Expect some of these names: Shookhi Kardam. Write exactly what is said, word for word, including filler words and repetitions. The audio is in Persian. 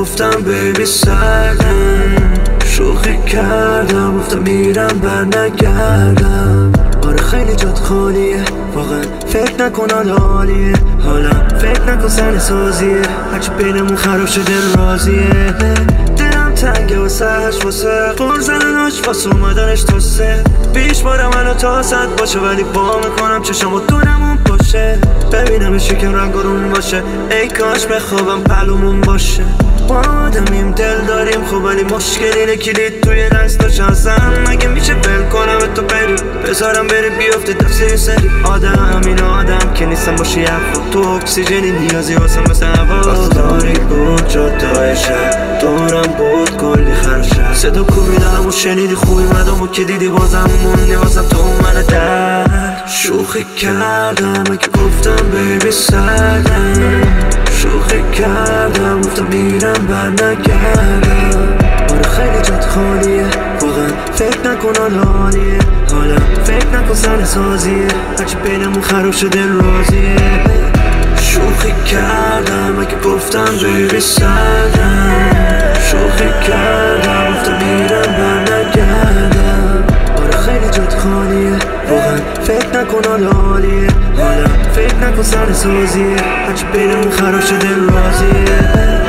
گفتم بیبی سردم، شوخی کردم، گفتم میرم برنگردم. آره خیلی جات خالیه، واقعا فکر نکن حال حالیه، حالا فکر نکن سر سازیه، هرچی بینمون خراب شده راضیه. دلم تنگه واسه هش واسه قول زدنش واسه اومدنش تا سه، پیش بارم الان تا صد باشه ولی با میکنم چشم و دونمون باشه، ببینمش یکم رنگارون باشه، ای کاش بخوابم پلومون باشه. ما آدمیم دل داریم خوب ولی مشکل اینه کلید توی دستاش هستم، مگه میشه ول کنم تو بری بذارم بری بیفته تفسیر سری آدم، این آدم که نیستم باشی افراد تو اکسیژنی نیازی واسم مثل هوا، تاریک بود جدای شهر دورم بود کلی خرشه، صدا کوبیدم و شنیدی خوبی مدامو که دیدی بازم موندی واسم تو من درد. شوخی کردم اگه گفتم بیبی سردم، شوخی کردم گفتم میرم برنگردم. آره خیلی جات خالیه، واقعا فکر نکن حال حالیه، حالا فکر نکن سر سازیه، هرچی بینمون خراب شده راضیه. شوخی کردم اگه گفتم بیبی سردم، شوخی کردم گفتم میرم برنگردم. آره خیلی جات خالیه، واقعا فکر نکن حال حالیه، حالا فکر نکن سر سازیه، هرچی بینمون خراب شده راضیه.